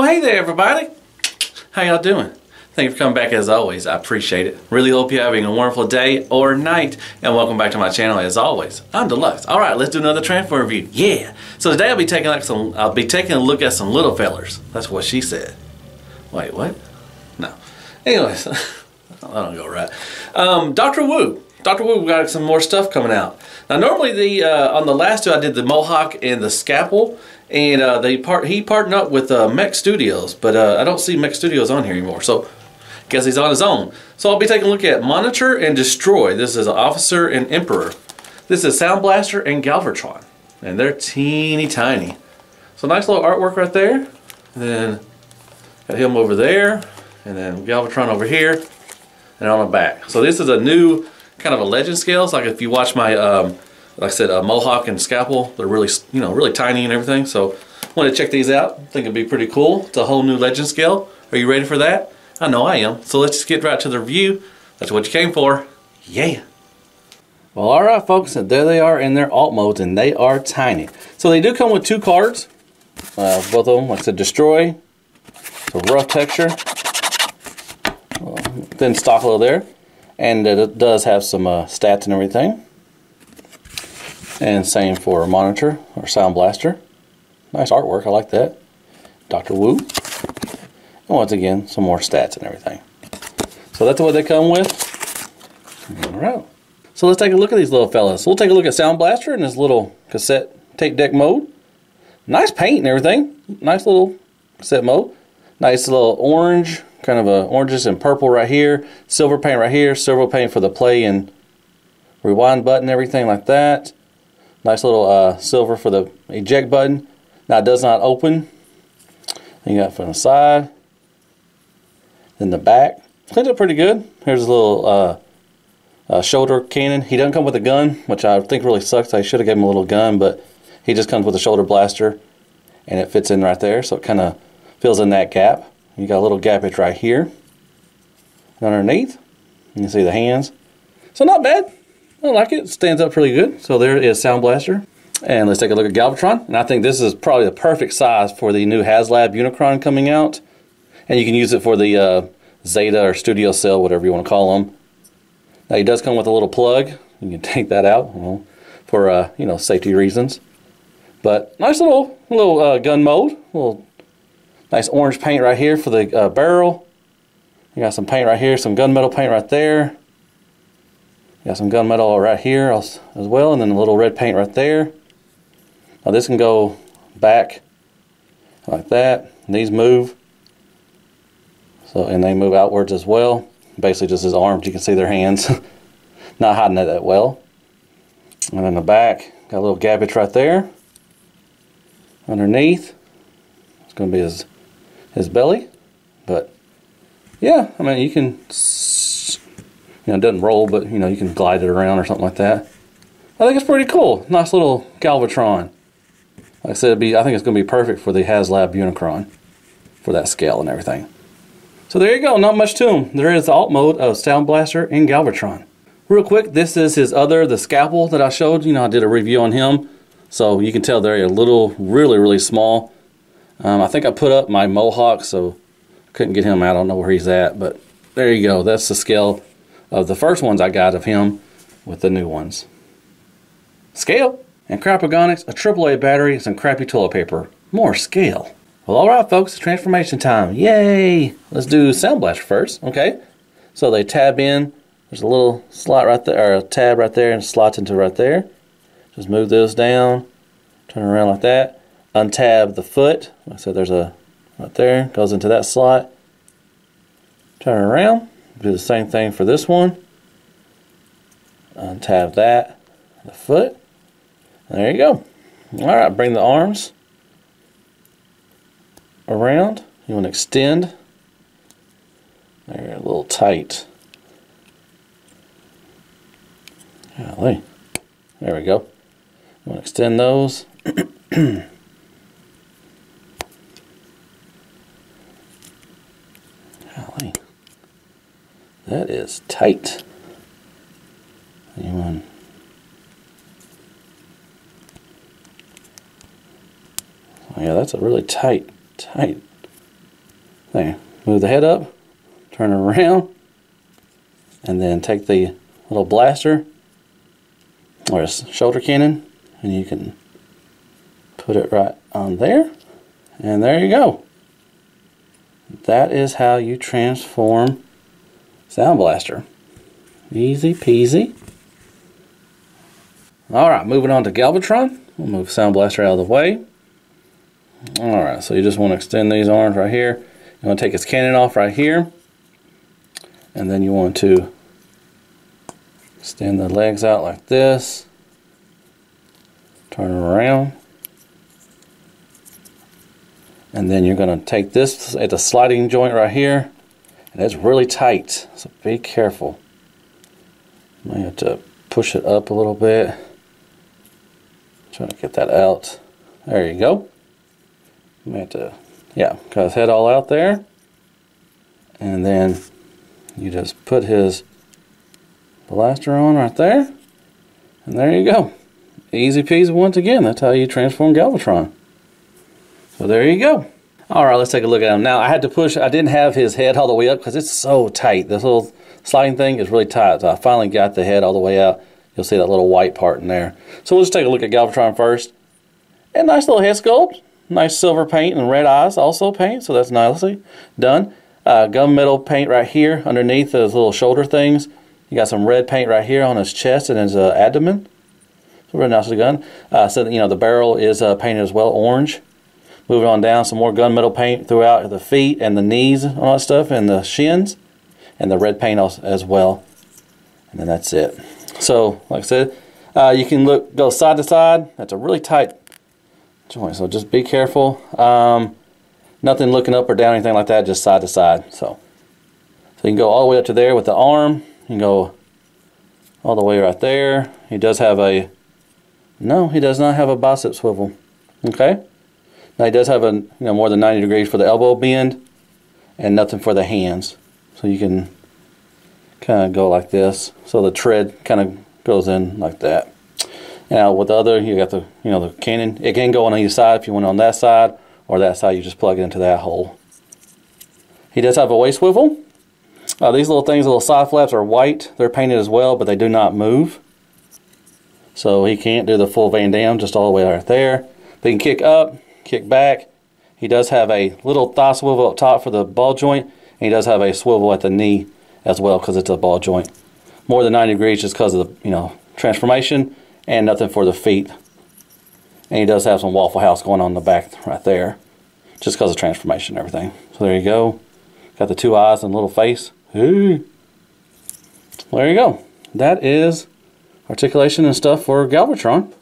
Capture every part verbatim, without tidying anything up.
Well, hey there, everybody. How y'all doing? Thank you for coming back as always. I appreciate it. Really hope you're having a wonderful day or night. And welcome back to my channel as always. I'm Deluxe. All right, let's do another Transformer review. Yeah. So today I'll be taking like some. I'll be taking a look at some little fellers. That's what she said. Wait, what? No. Anyways, that don't go right. Um, Doctor Wu. Doctor Wu got some more stuff coming out. Now, normally the uh, on the last two I did the Mohawk and the Scapple. And uh, they part he partnered up with uh, Mech Studios, but uh, I don't see Mech Studios on here anymore. So, guess he's on his own. So I'll be taking a look at Monitor and Destroy. This is Officer and Emperor. This is Soundblaster and Galvatron, and they're teeny tiny. So nice little artwork right there. And then got him over there, and then Galvatron over here, and on the back. So this is a new kind of a legend scale. It's like if you watch my. Um, Like I said, uh, Mohawk and Scapple, they're really, you know, really tiny and everything. So, want to check these out. I think it'd be pretty cool. It's a whole new legend scale. Are you ready for that? I know I am. So let's just get right to the review. That's what you came for. Yeah. Well, all right, folks. And there they are in their alt modes, and they are tiny. So they do come with two cards. Uh, both of them, like I said, Destroy. It's a rough texture. Well, thin stock low there, and it does have some uh, stats and everything. And same for Monitor or Sound Blaster. Nice artwork, I like that. Doctor Wu. And once again, some more stats and everything. So that's what they come with. Alright. So let's take a look at these little fellas. We'll take a look at Sound Blaster in this little cassette tape deck mode. Nice paint and everything. Nice little cassette mode. Nice little orange, kind of a oranges and purple right here. Silver paint right here. Silver paint for the play and rewind button, everything like that. Nice little uh, silver for the eject button. Now it does not open. Then you got from the side, then the back. Cleaned up pretty good. Here's a little uh, uh, shoulder cannon. He doesn't come with a gun, which I think really sucks. I should have gave him a little gun, but he just comes with a shoulder blaster, and it fits in right there, so it kind of fills in that gap. You got a little gappage right here. And underneath, you can see the hands. So not bad. I like it. It stands up pretty good. So there is Sound Blaster. And let's take a look at Galvatron. And I think this is probably the perfect size for the new HasLab Unicron coming out. And you can use it for the uh, Zeta or Studio Cell, whatever you want to call them. Now he does come with a little plug. You can take that out, you know, for uh, you know, safety reasons. But nice little little uh, gun mode. Little nice orange paint right here for the uh, barrel. You got some paint right here, some gunmetal paint right there. Got some gunmetal right here as well, and then a little red paint right there. Now this can go back like that. And these move, so and they move outwards as well. Basically, just his arms. You can see their hands, not hiding it that well. And in the back, got a little gabbage right there. Underneath, it's going to be his his belly. But yeah, I mean you can. You know, it doesn't roll, but you know, you can glide it around or something like that. I think it's pretty cool. Nice little Galvatron. Like I said, it'd be, I think it's going to be perfect for the HasLab Unicron for that scale and everything. So there you go. Not much to him. There is the alt mode of Sound Blaster and Galvatron. Real quick, this is his other, the Scapple that I showed. You know, I did a review on him, so you can tell they're a little, really, really small. Um, I think I put up my Mohawk, so I couldn't get him out. I don't know where he's at, but there you go. That's the scale of the first ones I got of him with the new ones. Scale! And crapagonics, a triple A battery, and some crappy toilet paper. More scale. Well, alright folks, it's transformation time. Yay! Let's do Sound Blaster first, okay? So they tab in. There's a little slot right there, or a tab right there, and slots into right there. Just move those down. Turn around like that. Untab the foot. So there's a, right there, goes into that slot. Turn around. Do the same thing for this one. Untab that, the foot. There you go. All right, bring the arms around. You want to extend. They're a little tight. Golly. There we go. You want to extend those. Golly. That is tight. Anyone? Oh yeah, that's a really tight, tight There. Move the head up, turn it around, and then take the little blaster or shoulder cannon, and you can put it right on there. And there you go. That is how you transform Soundblaster. Easy peasy. Alright, moving on to Galvatron. We'll move Soundblaster out of the way. Alright, so you just want to extend these arms right here. You want to take his cannon off right here. And then you want to extend the legs out like this. Turn around. And then you're going to take this at the sliding joint right here. And it's really tight, so be careful. You might have to push it up a little bit. Try to get that out. There you go. You might have to, yeah, got his head all out there. And then you just put his blaster on right there. And there you go. Easy peasy once again. That's how you transform Galvatron. So there you go. All right, let's take a look at him. Now, I had to push, I didn't have his head all the way up because it's so tight. This little sliding thing is really tight. So I finally got the head all the way out. You'll see that little white part in there. So we'll just take a look at Galvatron first. And nice little head sculpt. Nice silver paint and red eyes also paint. So that's nicely done. Uh, gunmetal paint right here underneath those little shoulder things. You got some red paint right here on his chest and his uh, abdomen. So really nice gun. Uh, so, you know, the barrel is uh, painted as well orange. Moving on down, some more gunmetal paint throughout the feet and the knees and all that stuff, and the shins, and the red paint as well. And then that's it. So, like I said, uh, you can look go side to side. That's a really tight joint, so just be careful. Um, nothing looking up or down, anything like that, just side to side. So, so you can go all the way up to there with the arm. You can go all the way right there. He does have a, no, he does not have a bicep swivel. Okay? Now he does have a, you know, more than ninety degrees for the elbow bend and nothing for the hands. So you can kind of go like this. So the tread kind of goes in like that. Now with the other, you got the, you know, the cannon. It can go on either side if you went on that side or that side. You just plug it into that hole. He does have a waist swivel. Uh, these little things, little side flaps are white. They're painted as well, but they do not move. So he can't do the full Van Damme, just all the way right there. They can kick up. Kick back. He does have a little thigh swivel up top for the ball joint, and he does have a swivel at the knee as well because it's a ball joint. More than ninety degrees just because of the, you know, transformation, and nothing for the feet. And he does have some Waffle House going on in the back right there just because of transformation and everything. So there you go. Got the two eyes and little face. Ooh. There you go. That is articulation and stuff for Galvatron.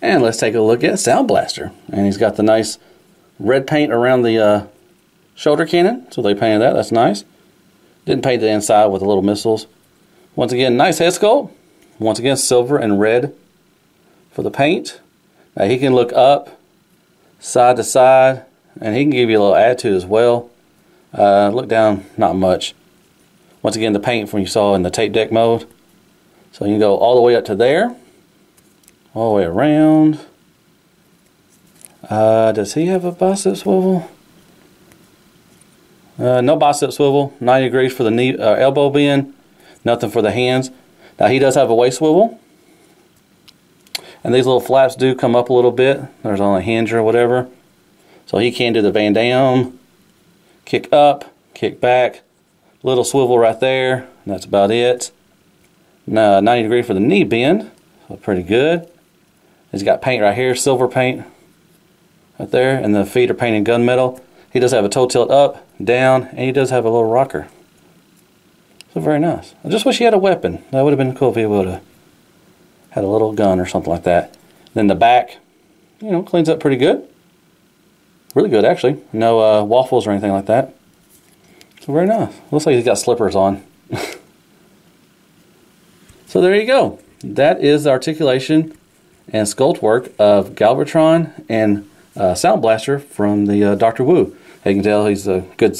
And let's take a look at Soundblaster. And he's got the nice red paint around the uh, shoulder cannon. So they painted that. That's nice. Didn't paint the inside with the little missiles. Once again, nice head sculpt. Once again, silver and red for the paint. Now he can look up, side to side, and he can give you a little attitude as well. Uh, look down, not much. Once again, the paint from you saw in the tape deck mode. So you can go all the way up to there. All the way around. Uh, does he have a bicep swivel? Uh, no bicep swivel. ninety degrees for the knee, uh, elbow bend. Nothing for the hands. Now he does have a waist swivel. And these little flaps do come up a little bit. There's on a hinge or whatever. So he can do the Van Damme. Kick up. Kick back. Little swivel right there. And that's about it. Now, ninety degrees for the knee bend. So pretty good. He's got paint right here, silver paint right there, and the feet are painted gunmetal. He does have a toe tilt up, down, and he does have a little rocker. So very nice. I just wish he had a weapon. That would have been cool if he would have had a little gun or something like that. Then the back, you know, cleans up pretty good. Really good, actually. No uh, waffles or anything like that. So very nice. Looks like he's got slippers on. So there you go. That is the articulation and sculpt work of Galvatron and uh, Soundblaster from the uh, Doctor Wu. You can tell he's a good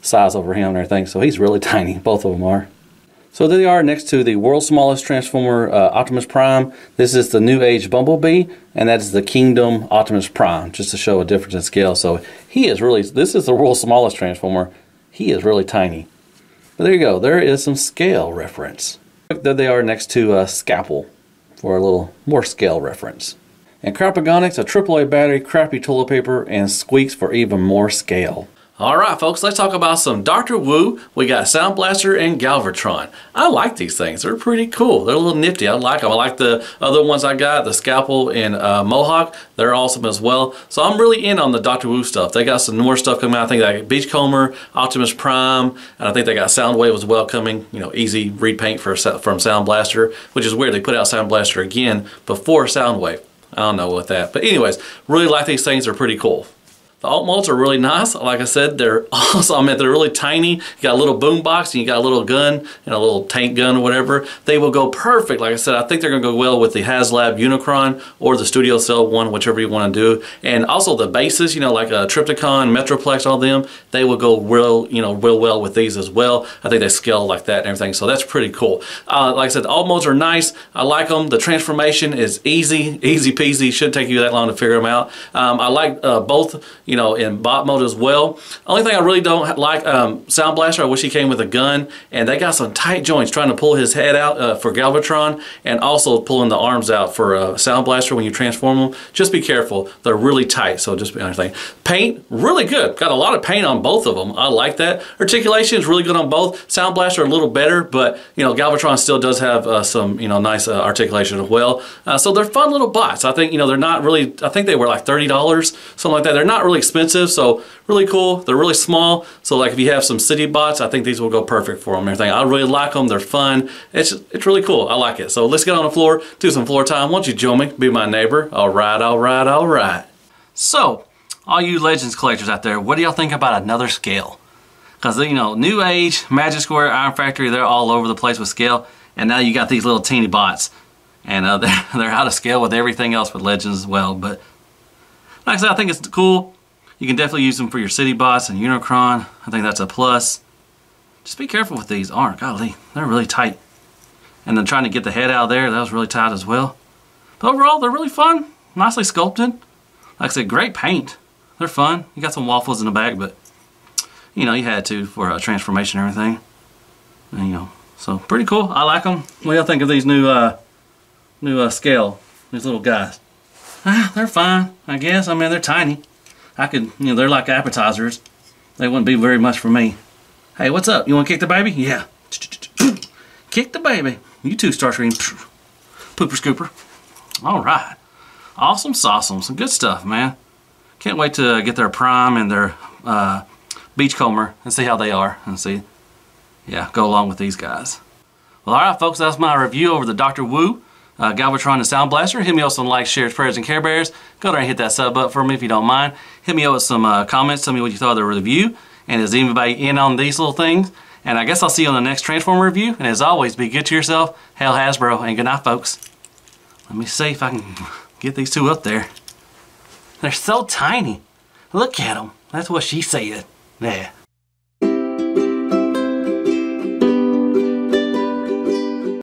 size over him and everything, so he's really tiny. Both of them are. So there they are next to the world's smallest Transformer, uh, Optimus Prime. This is the New Age Bumblebee, and that is the Kingdom Optimus Prime, just to show a difference in scale. So he is really, this is the world's smallest Transformer. He is really tiny. But there you go. There is some scale reference. There they are next to uh, Scapple for a little more scale reference. And Crapagonics, a triple A battery, crappy toilet paper, and Squeaks for even more scale. Alright folks, let's talk about some Doctor Wu. We got Soundblaster and Galvatron. I like these things. They're pretty cool. They're a little nifty. I like them. I like the other ones I got, the Scapple and uh, Mohawk. They're awesome as well. So I'm really in on the Doctor Wu stuff. They got some more stuff coming out. I think they got Beachcomber, Optimus Prime, and I think they got Soundwave as well coming. You know, easy repaint for, from Soundblaster, which is weird. They put out Soundblaster again before Soundwave. I don't know with that. But anyways, really like these things. They're pretty cool. The alt molds are really nice. Like I said, they're awesome. I mean, they're really tiny. You got a little boom box and you got a little gun and a little tank gun or whatever. They will go perfect. Like I said, I think they're going to go well with the HasLab Unicron or the Studio Cell one, whichever you want to do. And also the bases, you know, like a Trypticon, Metroplex, all them, they will go real, you know, real well with these as well. I think they scale like that and everything. So that's pretty cool. Uh, like I said, the alt molds are nice. I like them. The transformation is easy, easy peasy. Shouldn't take you that long to figure them out. Um, I like uh, both. You know, in bot mode as well. Only thing I really don't like, um, Sound Blaster, I wish he came with a gun, and they got some tight joints trying to pull his head out uh, for Galvatron, and also pulling the arms out for uh, Sound Blaster when you transform them. Just be careful, they're really tight, so just be understanding. Paint, really good. Got a lot of paint on both of them. I like that. Articulation is really good on both. Sound Blaster a little better, but you know, Galvatron still does have uh, some, you know, nice uh, articulation as well. Uh, so they're fun little bots. I think, you know, they're not really, I think they were like thirty dollars, something like that. They're not really expensive, so really cool. They're really small, so like if you have some city bots, I think these will go perfect for them and everything. I really like them. They're fun. It's just, it's really cool. I like it. So let's get on the floor, do some floor time. Won't you join me? Be my neighbor. All right, all right, all right. So all you Legends collectors out there, what do y'all think about another scale? Because, you know, New Age, Magic Square, Iron Factory, they're all over the place with scale, and now you got these little teeny bots, and uh, they're, they're out of scale with everything else with Legends as well. But like I said, I think it's cool. You can definitely use them for your city bots and Unicron. I think that's a plus. Just be careful with these arms. Golly, they're really tight. And then trying to get the head out of there, that was really tight as well. But overall, they're really fun. Nicely sculpted. Like I said, great paint. They're fun. You got some waffles in the back, but you know, you had to for a transformation and everything. And, you know, so pretty cool. I like them. What do y'all think of these new, uh, new uh, scale? These little guys. Ah, they're fine, I guess. I mean, they're tiny. I could, you know, they're like appetizers. They wouldn't be very much for me. Hey, what's up? You want to kick the baby? Yeah. Kick the baby. You too, Starscream. Pooper scooper. All right. Awesome sauceum. Some good stuff, man. Can't wait to get their Prime and their uh, Beachcomber and see how they are. And see, yeah, go along with these guys. Well, all right, folks, that's my review over the Doctor Wu, Uh, Galvatron and Sound Blaster. Hit me up some likes, shares, prayers, and care bears. Go there and hit that sub up for me if you don't mind. Hit me up with some uh, comments. Tell me what you thought of the review. And is anybody in on these little things? And I guess I'll see you on the next Transformer review. And as always, be good to yourself. Hail Hasbro, and good night, folks. Let me see if I can get these two up there. They're so tiny. Look at them. That's what she said. Yeah.